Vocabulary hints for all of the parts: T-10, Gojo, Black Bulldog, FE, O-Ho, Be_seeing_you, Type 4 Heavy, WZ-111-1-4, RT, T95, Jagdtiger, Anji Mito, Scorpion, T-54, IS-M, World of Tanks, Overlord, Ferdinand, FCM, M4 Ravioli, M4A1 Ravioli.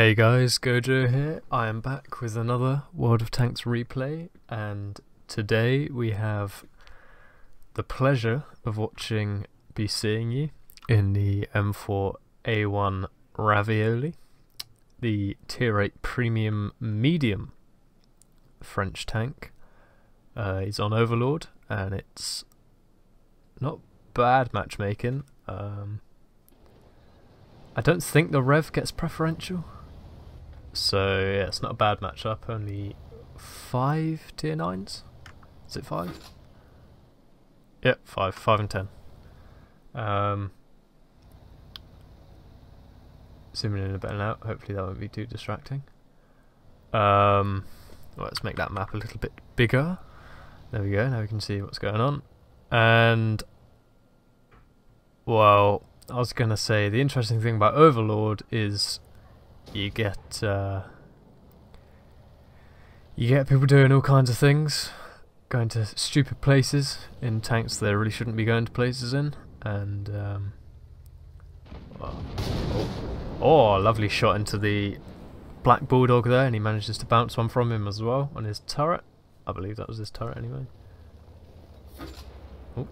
Hey guys, Gojo here. I am back with another World of Tanks replay, and today we have the pleasure of watching Be Seeing You in the M4A1 Ravioli, the Tier 8 Premium Medium French tank. He's on Overlord, and it's not bad matchmaking. I don't think the rev gets preferential. So yeah, it's not a bad matchup. Only 5 tier 9s? Is it 5? Yep, 5 and 10. Zooming in a bit now, hopefully that won't be too distracting. Well, let's make that map a little bit bigger. There we go, now we can see what's going on. And, well, I was going to say the interesting thing about Overlord is you get people doing all kinds of things, going to stupid places in tanks they really shouldn't be going to places in, and oh, lovely shot into the Black Bulldog there, and he manages to bounce one from him as well on his turret. I believe that was his turret anyway. Oh,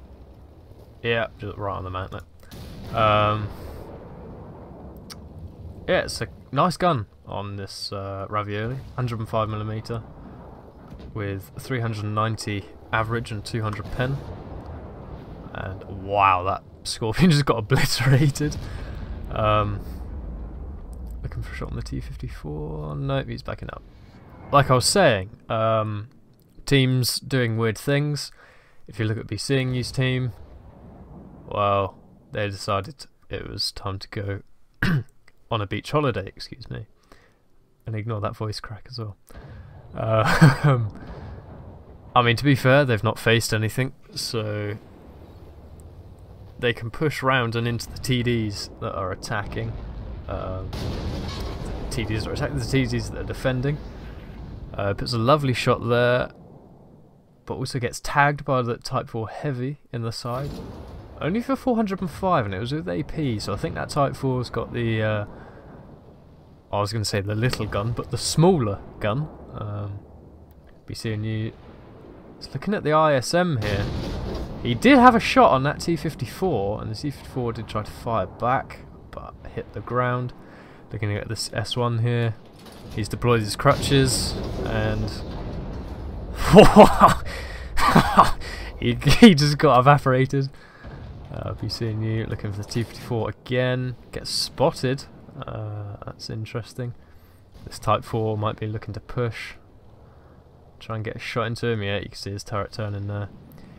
yeah, just right on the mountlet. Yeah, it's a nice gun on this Ravioli, 105mm with 390 average and 200 pen. And wow, that Scorpion just got obliterated. Looking for a shot on the T-54. Nope, he's backing up. Like I was saying, teams doing weird things. If you look at Be Seeing You's team, well, they decided it was time to go on a beach holiday, excuse me, and ignore that voice crack as well. I mean, to be fair, they've not faced anything, so they can push round and into the TDs that are attacking, the TDs that are defending. Puts a lovely shot there, but also gets tagged by the Type 4 Heavy in the side. Only for 405, and it was with AP, so I think that Type 4's got the, I was going to say the little gun, but the smaller gun. Be Seeing You. It's looking at the IS-M here. He did have a shot on that T-54, and the T-54 did try to fire back, but hit the ground. Looking at this S1 here. He's deployed his crutches, and he just got evaporated. Be Seeing You, looking for the T-54 again, gets spotted, that's interesting. This Type 4 might be looking to push, try and get a shot into him. Yeah, you can see his turret turning there.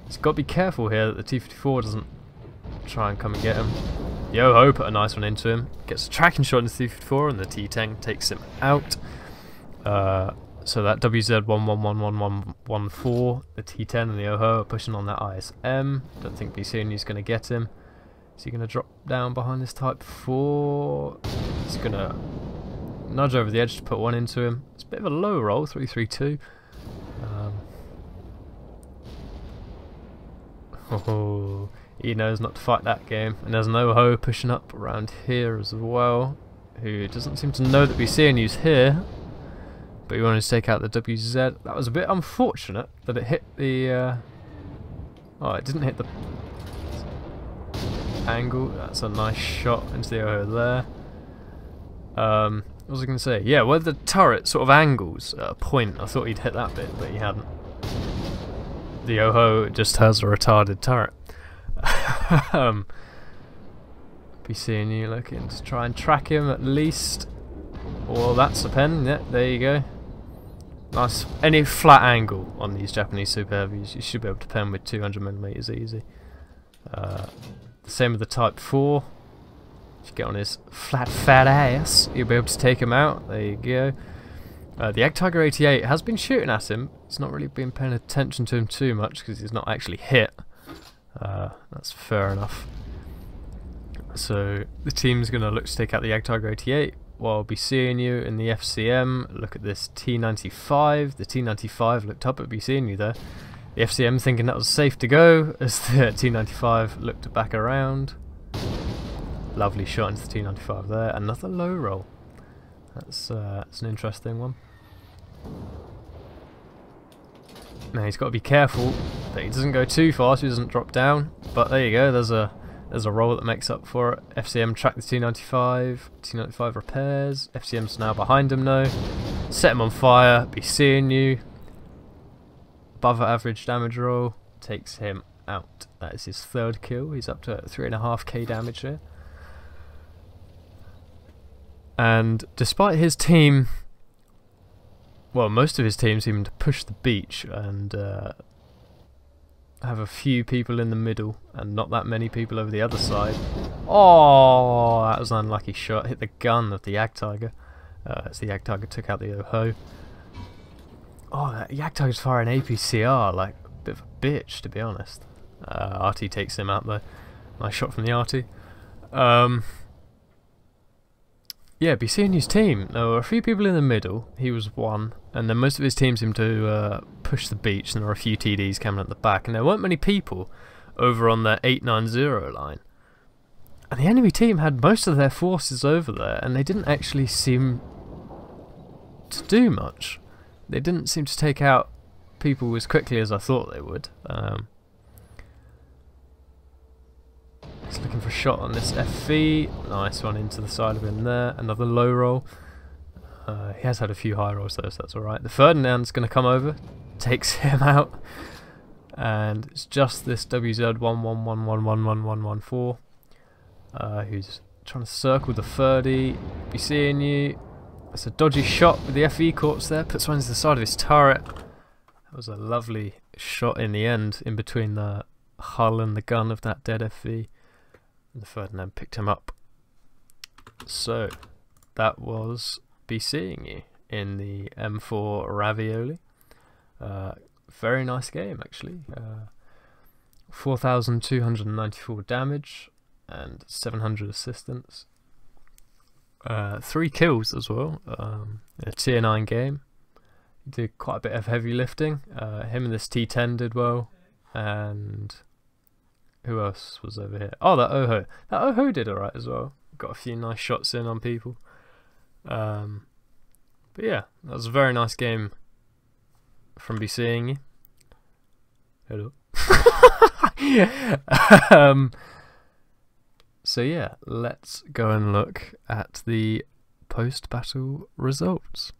He's got to be careful here that the T-54 doesn't try and come and get him. The O-Ho put a nice one into him, gets a tracking shot into the T-54, and the T-10 takes him out. So that WZ-111-1-4, the T-10 and the O-Ho are pushing on that IS-M. Don't think Be Seeing You's going to get him. Is he going to drop down behind this Type 4? He's going to nudge over the edge to put one into him. It's a bit of a low roll, 3-3-2. Oh, he knows not to fight that game. And there's an O-Ho pushing up around here as well, who doesn't seem to know that Be Seeing You's here. But he wanted to take out the WZ. That was a bit unfortunate that it hit the oh, it didn't hit the angle. That's a nice shot into the O-Ho there. What was I going to say? Yeah, where the turret sort of angles at a point, I thought he'd hit that bit, but he hadn't. The O-Ho just has a retarded turret. Be Seeing You looking to try and track him at least. Well, that's a pen. Yeah, there you go. Nice. Any flat angle on these Japanese super heavies, you should be able to pen with 200mm easy. Same with the Type 4. If you get on his flat fat ass, you'll be able to take him out. There you go. The Jagdtiger 88 has been shooting at him. It's not really been paying attention to him too much because he's not actually hit. That's fair enough. So the team's going to look to take out the Jagdtiger 88. Well, Be Seeing You in the FCM. Look at this T95. The T95 looked up at Be Seeing You there. The FCM thinking that was safe to go as the T95 looked back around. Lovely shot into the T95 there. Another low roll. That's an interesting one. Now he's got to be careful that he doesn't go too far so he doesn't drop down, but there you go, there's a roll that makes up for it. FCM tracked the T95, T95 repairs, FCM's now behind him now. Set him on fire, be seeing you. Above average damage roll, takes him out. That is his third kill, he's up to 3.5k damage here. And despite his team, well, most of his team seem to push the beach and have a few people in the middle and not that many people over the other side. Oh, that was an unlucky shot. Hit the gun of the Jagdtiger. As the Jagdtiger took out the O-Ho. Oh, that Jagdtiger's firing APCR, like a bit of a bitch, to be honest. RT takes him out though. Nice shot from the RT. Yeah, be seeing his team. There were a few people in the middle, he was one, and then most of his team seemed to push the beach, and there were a few TDs coming at the back, and there weren't many people over on the 890 line. And the enemy team had most of their forces over there, and they didn't actually seem to do much. They didn't seem to take out people as quickly as I thought they would. Just looking for a shot on this FE. Nice one into the side of him there. Another low roll. He has had a few high rolls though, so that's alright. The Ferdinand's going to come over. Takes him out. And it's just this WZ-111-1-4 who's trying to circle the 30. Be seeing you. It's a dodgy shot with the FE corpse there. Puts one into the side of his turret. That was a lovely shot in the end, in between the hull and the gun of that dead FE. The Ferdinand picked him up. So that was Be Seeing You in the M4 Ravioli. Very nice game actually. 4,294 damage and 700 assistance. 3 kills as well. A tier 9 game. He did quite a bit of heavy lifting. Him and this T-10 did well, and who else was over here? Oh, that O-Ho. That O-Ho did alright as well. Got a few nice shots in on people. But yeah, that was a very nice game from Be Seeing You. Hello. So yeah, let's go and look at the post-battle results.